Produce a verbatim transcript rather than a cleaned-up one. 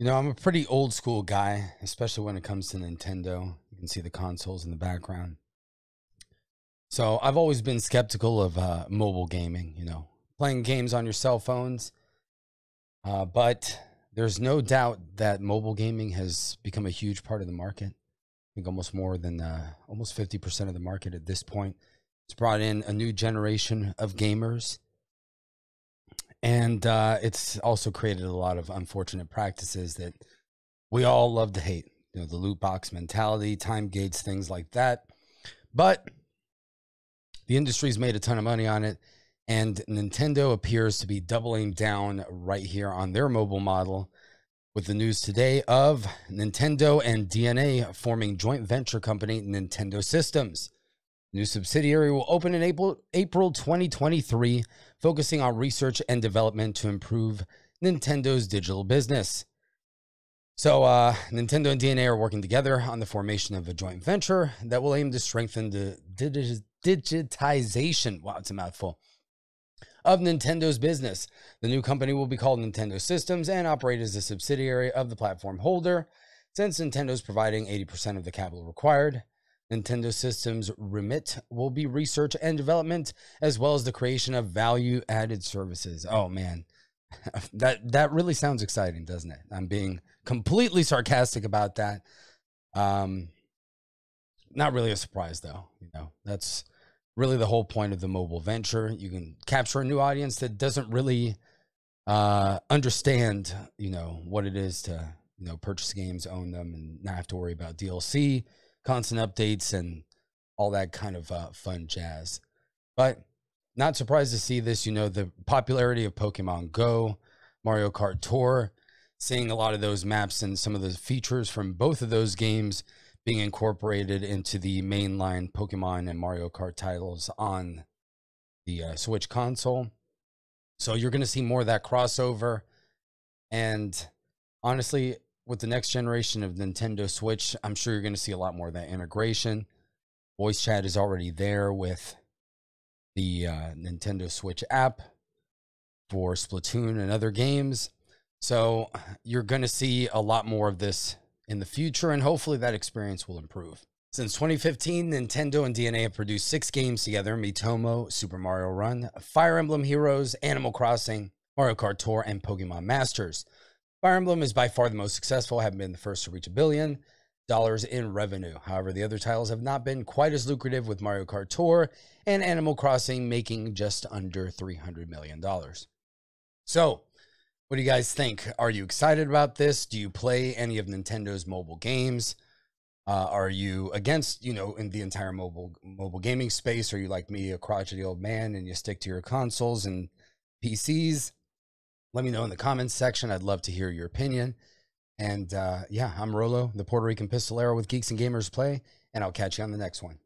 You know, I'm a pretty old school guy, especially when it comes to Nintendo. You can see the consoles in the background. So I've always been skeptical of uh, mobile gaming, you know, playing games on your cell phones. Uh, but there's no doubt that mobile gaming has become a huge part of the market. I think almost more than uh, almost fifty percent of the market at this point. It's brought in a new generation of gamers. And uh, it's also created a lot of unfortunate practices that we all love to hate. You know, the loot box mentality, time gauge, things like that. But the industry's made a ton of money on it. And Nintendo appears to be doubling down right here on their mobile model with the news today of Nintendo and D N A forming joint venture company Nintendo Systems. New subsidiary will open in April, April twenty twenty-three, focusing on research and development to improve Nintendo's digital business. So uh, Nintendo and D N A are working together on the formation of a joint venture that will aim to strengthen the digi- digitization. Wow, it's a mouthful. Of Nintendo's business. The new company will be called Nintendo Systems and operate as a subsidiary of the platform holder. Since Nintendo's providing eighty percent of the capital required, Nintendo Systems' remit will be research and development, as well as the creation of value-added services. Oh, man. that that really sounds exciting, doesn't it? I'm being completely sarcastic about that. Um, not really a surprise, though. You know, that's really the whole point of the mobile venture. You can capture a new audience that doesn't really uh, understand, you know, what it is to, you know, purchase games, own them, and not have to worry about D L C, constant updates, and all that kind of uh, fun jazz. But not surprised to see this, you know, the popularity of Pokemon Go, Mario Kart Tour, seeing a lot of those maps and some of the features from both of those games being incorporated into the mainline Pokemon and Mario Kart titles on the uh, Switch console. So you're going to see more of that crossover. And honestly, with the next generation of Nintendo Switch, I'm sure you're going to see a lot more of that integration. Voice chat is already there with the uh, Nintendo Switch app for Splatoon and other games. So you're going to see a lot more of this in the future, and hopefully that experience will improve. Since twenty fifteen, Nintendo and D N A have produced six games together: Miitomo, Super Mario Run, Fire Emblem Heroes, Animal Crossing, Mario Kart Tour, and Pokemon Masters. Fire Emblem is by far the most successful, having been the first to reach a billion dollars in revenue. However, the other titles have not been quite as lucrative, with Mario Kart Tour and Animal Crossing making just under three hundred million dollars. So, what do you guys think? Are you excited about this? Do you play any of Nintendo's mobile games? Uh, are you against, you know, in the entire mobile mobile gaming space? Are you like me, a crotchety old man, and you stick to your consoles and P Cs? Let me know in the comments section. I'd love to hear your opinion. And uh, yeah, I'm Rolo, the Puerto Rican Pistolero with Geeks and Gamers Play, and I'll catch you on the next one.